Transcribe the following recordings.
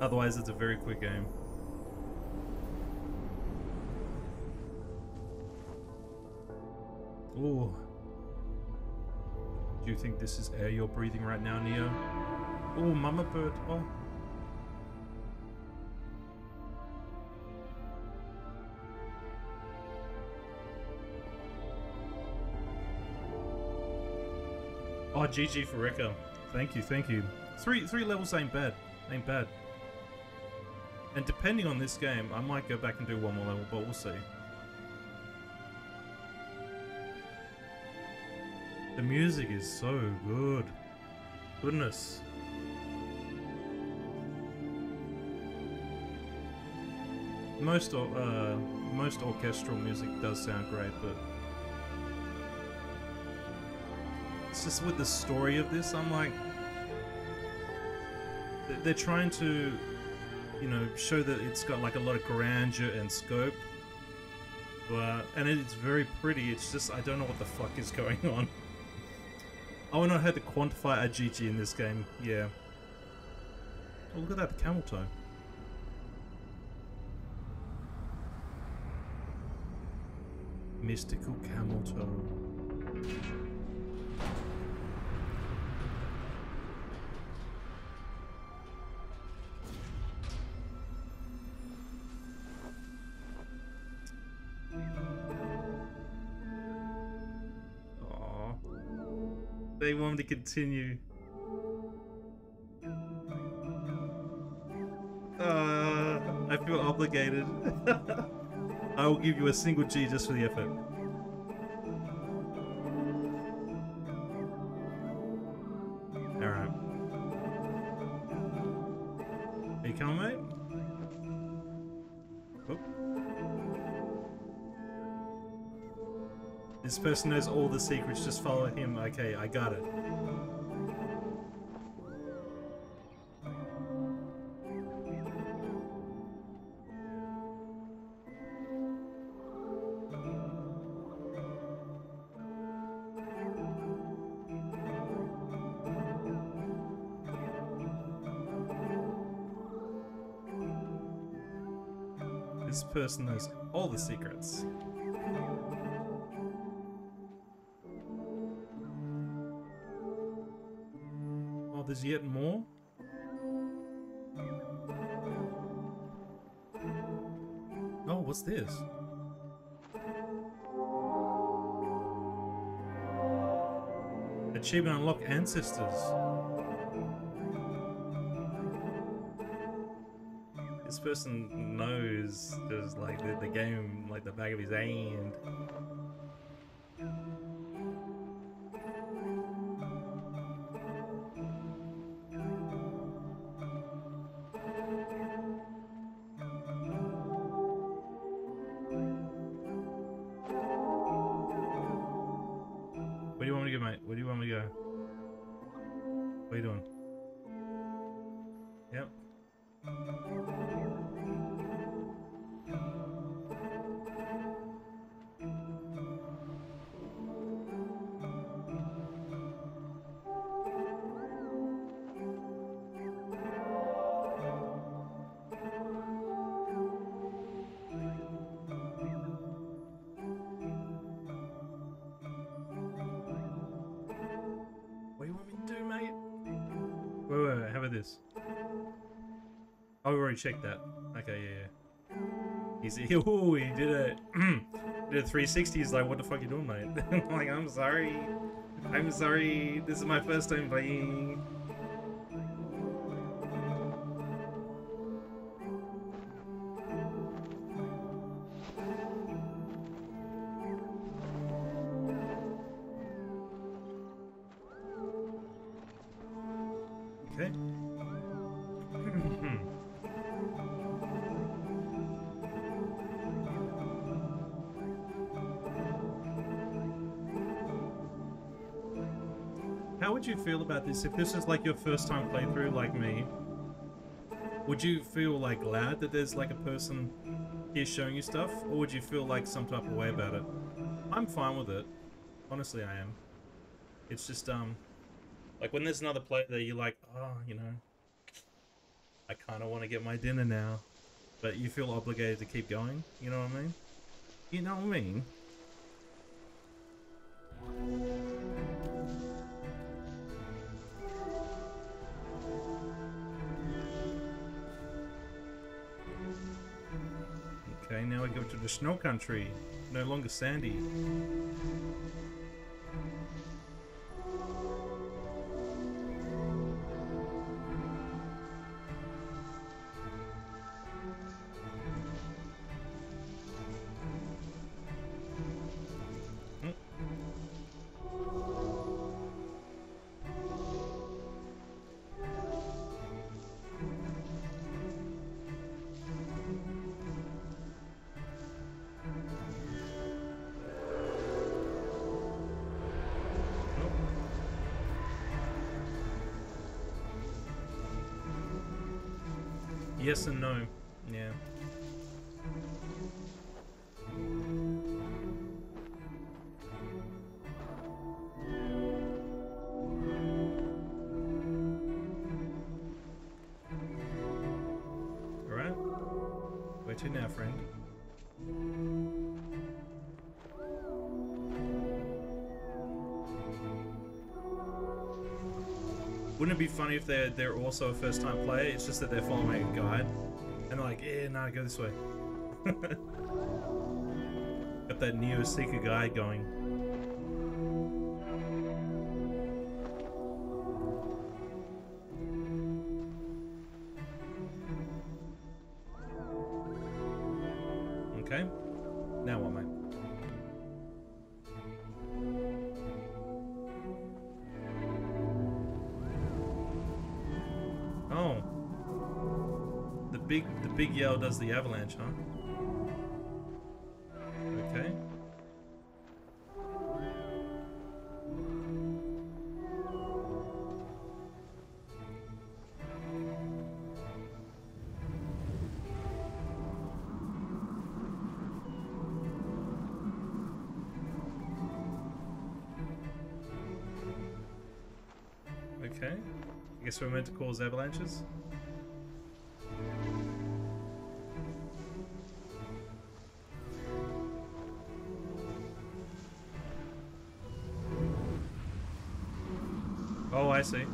Otherwise, it's a very quick game. Ooh. Do you think this is air you're breathing right now, Neo? Ooh, mama bird. Oh. Oh, GG for Rekka. Thank you, thank you. Three levels ain't bad. Ain't bad. And depending on this game, I might go back and do one more level, but we'll see. The music is so good. Goodness. Most orchestral music does sound great, but it's just with the story of this, I'm like, they're trying to, you know, show that it's got like a lot of grandeur and scope, but, and it's very pretty, it's just, I don't know what the fuck is going on. Oh, and I had to quantify a GG in this game, yeah. Oh, look at that, the camel toe. Mystical camel toe. They want me to continue. I feel obligated. I will give you a single G just for the effort. Alright. Are you coming, mate? This person knows all the secrets, just follow him. Okay, I got it. This person knows all the secrets. There's yet more? Oh, what's this? Achievement unlock ancestors. This person knows just like the game, like the back of his hand. Check that. Okay, yeah, yeah. Oh, he did a, did a 360. He's like, what the fuck you doing, mate? I'm like, I'm sorry. I'm sorry. This is my first time playing. Feel about this if this is like your first time playthrough like me? Would you feel like glad that there's like a person here showing you stuff, or would you feel like some type of way about it? I'm fine with it, honestly. I am. It's just like when there's another player that you're like, oh, you know, I kind of want to get my dinner now, but you feel obligated to keep going. You know what I mean? You know what I mean? Okay, now we go to the snow country. No longer sandy. Yes and no. Yeah. Alright. Where to now, friend? Wouldn't it be funny if they're also a first-time player? It's just that they're following a guide, and they're like, "Yeah, nah, go this way." Got that Neo Seeker guide going. Okay, now what, mate? Big yell does the avalanche, huh? Okay. Okay. I guess we're meant to cause avalanches. Oh, I see.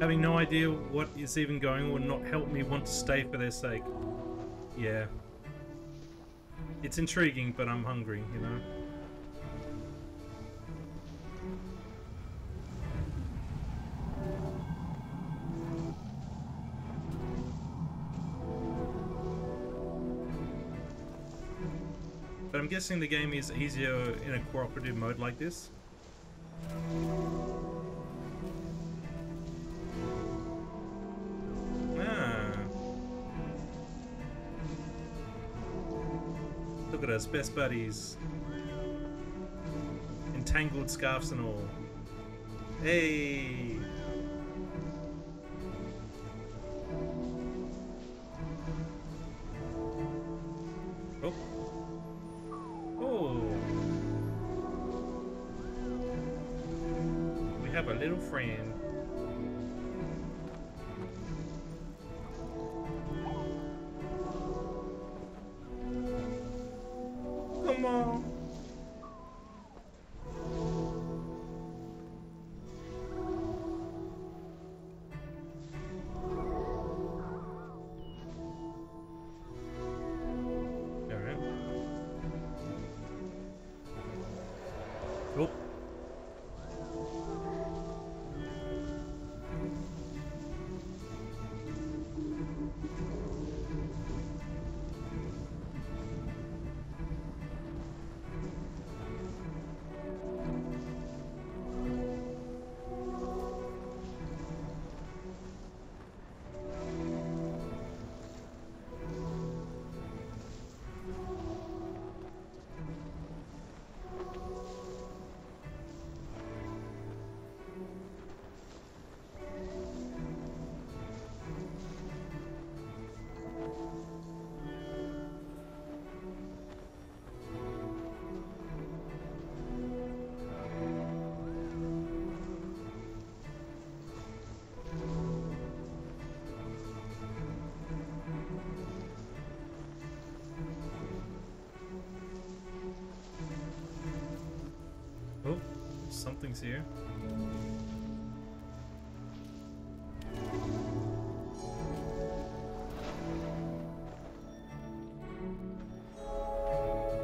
Having no idea what is even going will not help me want to stay for their sake. Yeah. It's intriguing, but I'm hungry, you know? But I'm guessing the game is easier in a cooperative mode like this. Look at us, best buddies. Entangled scarves and all. Hey! Oh. Oh! We have a little friend. something's here.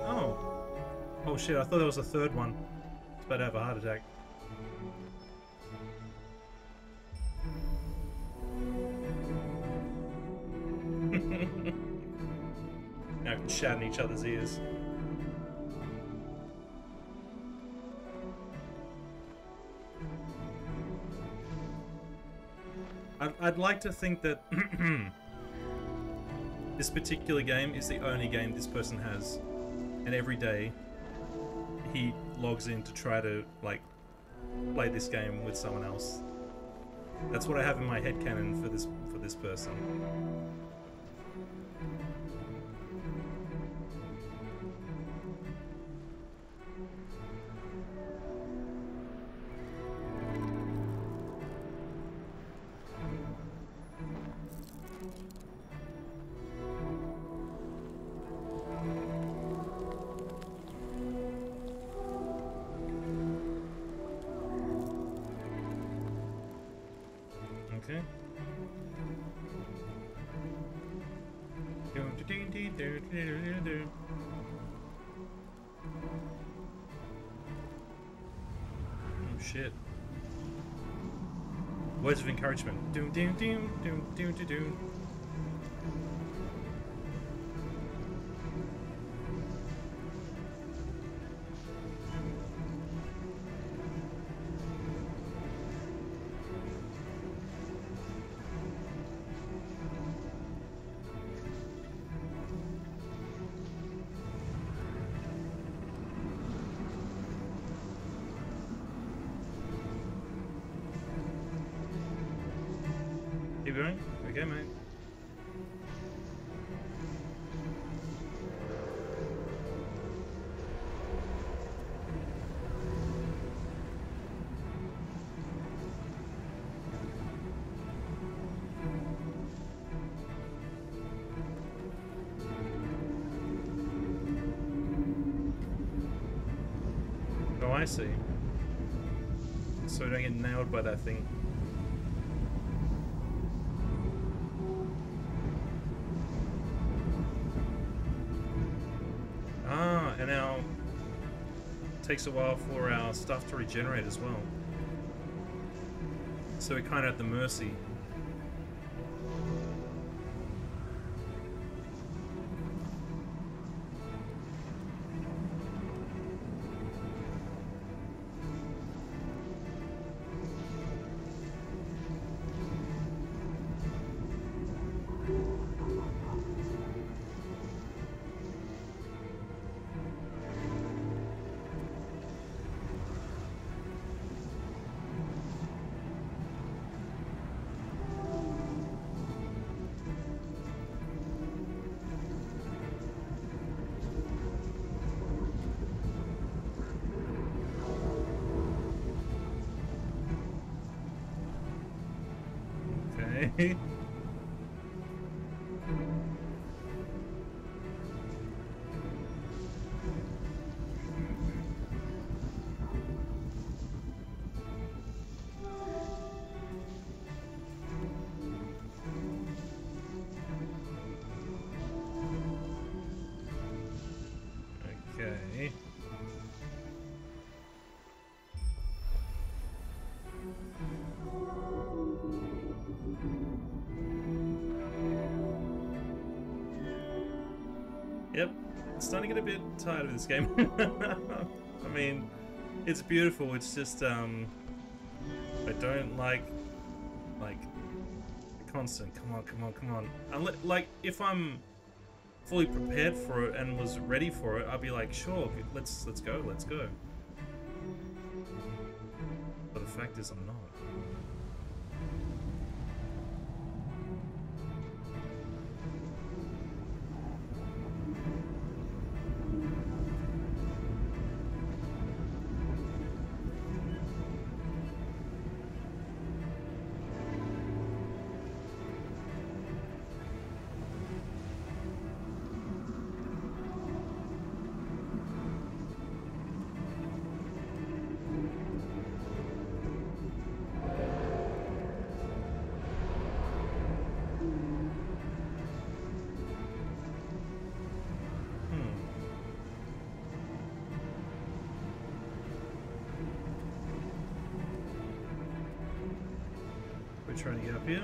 Oh. Oh shit, I thought there was a third one. It's about to have a heart attack. Now we can shout in each other's ears. I'd like to think that this particular game is the only game this person has, and every day he logs in to try to, like, play this game with someone else. That's what I have in my headcanon for this person. Words of encouragement. Doom, doom, doom, doom, doom, doom, doom. Okay, mate. Oh, I see. So we don't get nailed by that thing. And now it takes a while for our stuff to regenerate as well. So we're kind of at the mercy. Okay. Yep, I'm starting to get a bit tired of this game. I mean, it's beautiful, it's just, I don't like, constant, come on, come on, come on. Like, if I'm fully prepared for it and was ready for it, I'd be like, sure, let's go, let's go. But the fact is, I'm not. We're trying to get up here.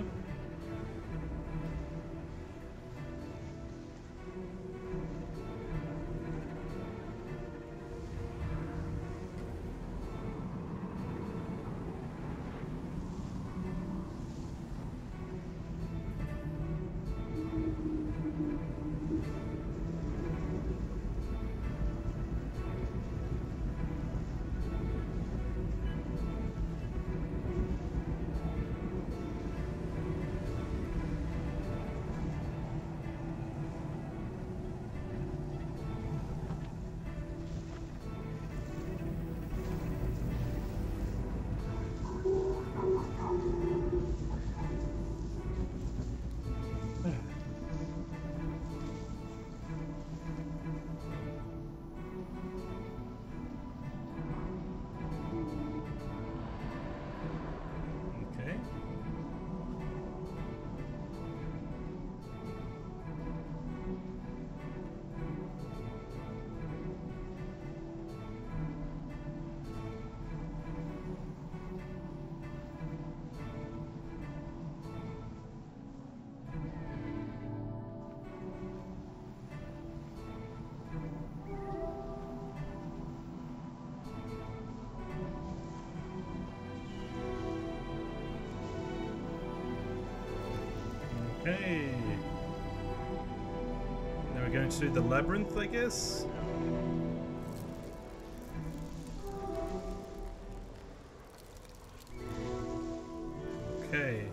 Okay. Now we're going to the labyrinth, I guess. Okay.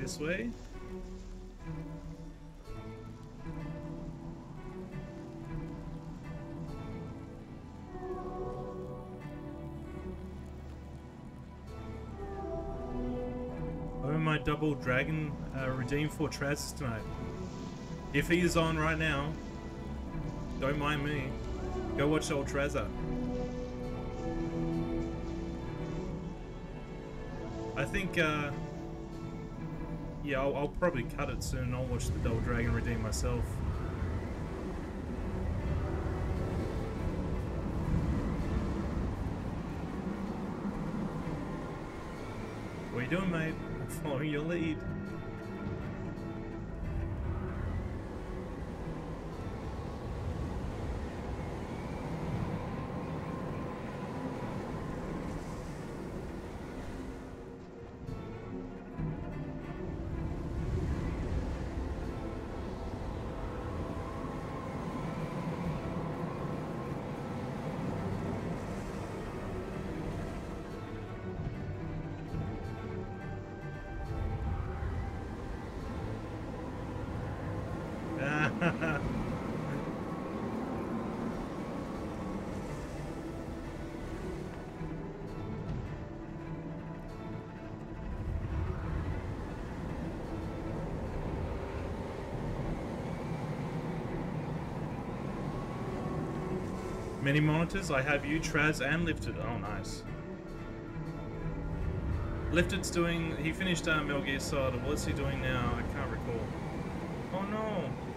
This way. Oh, my Double Dragon redeem for Trazor tonight. If he is on right now, don't mind me. Go watch old Trazor. I think yeah, I'll probably cut it soon and I'll watch the Double Dragon redeem myself. What are you doing, mate? I'm following your lead. Many monitors, I have you, Traz and Lifted. Oh, nice. Lifted's doing... He finished Mel Gear Sod. What's he doing now? I can't recall. Oh, no.